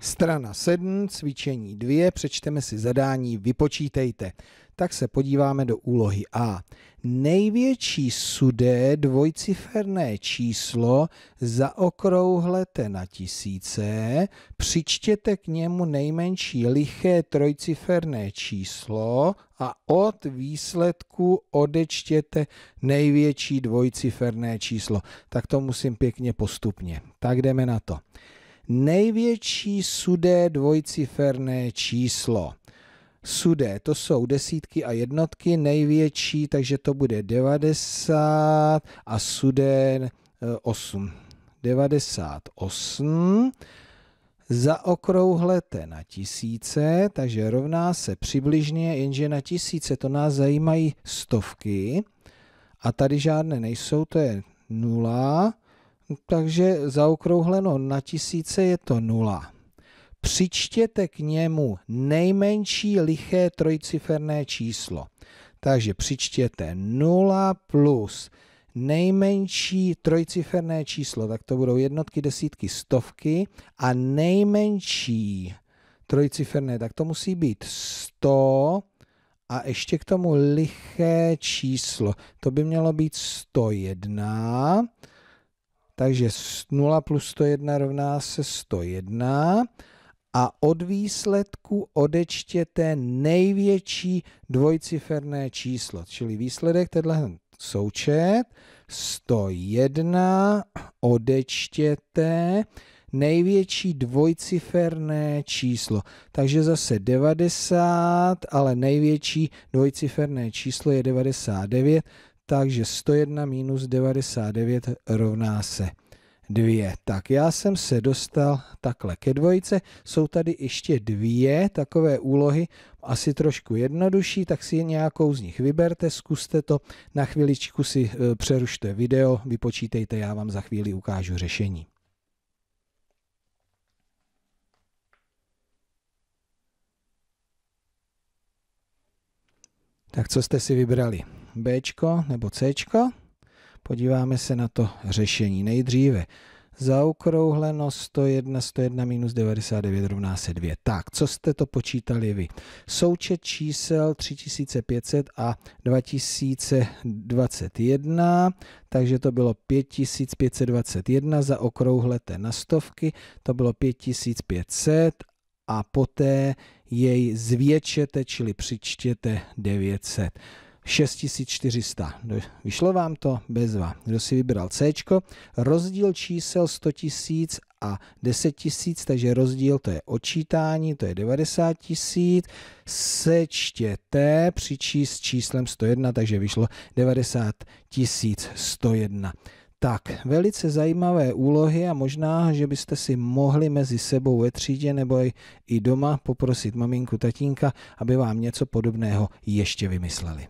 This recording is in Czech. Strana 7, cvičení 2, přečteme si zadání, vypočítejte. Tak se podíváme do úlohy A. Největší sudé dvojciferné číslo zaokrouhlete na tisíce, přičtěte k němu nejmenší liché trojciferné číslo a od výsledku odečtěte největší dvojciferné číslo. Tak to musím pěkně postupně. Tak jdeme na to. Největší sudé dvojciferné číslo. Sudé, to jsou desítky a jednotky, největší, takže to bude 90 a sudé 8. 98. Zaokrouhlete na tisíce, takže rovná se přibližně, jenže na tisíce to nás zajímají stovky. A tady žádné nejsou, to je 0. Takže zaokrouhleno na tisíce je to 0. Přičtěte k němu nejmenší liché trojciferné číslo. Takže přičtěte 0 plus nejmenší trojciferné číslo, tak to budou jednotky, desítky, stovky a nejmenší trojciferné, tak to musí být 100 a ještě k tomu liché číslo. To by mělo být 101. Takže 0 plus 101 rovná se 101 a od výsledku odečtěte největší dvojciferné číslo. Čili výsledek, tenhle součet, 101 odečtěte největší dvojciferné číslo. Takže zase 90, ale největší dvojciferné číslo je 99, takže 101 minus 99 rovná se 2. Tak já jsem se dostal takhle ke dvojice. Jsou tady ještě dvě takové úlohy, asi trošku jednodušší, tak si nějakou z nich vyberte, zkuste to. Na chviličku si přerušte video, vypočítejte, já vám za chvíli ukážu řešení. Tak co jste si vybrali? Bčko nebo Cčko? Podíváme se na to řešení nejdříve. Zaokrouhleno 101, 101 minus 99 rovná se 2. Tak, co jste to počítali vy? Součet čísel 3500 a 2021, takže to bylo 5521, zaokrouhlete na stovky, to bylo 5500 a poté jej zvětšete, čili přičtěte 900. 6400. Vyšlo vám to? Bezva. Kdo si vybral C? Rozdíl čísel 100 000 a 10 000, takže rozdíl to je odčítání, to je 90 000. Sečtěte, přičíst číslem 101, takže vyšlo 90 101. Tak, velice zajímavé úlohy a možná, že byste si mohli mezi sebou ve třídě nebo i doma poprosit maminku, tatínka, aby vám něco podobného ještě vymysleli.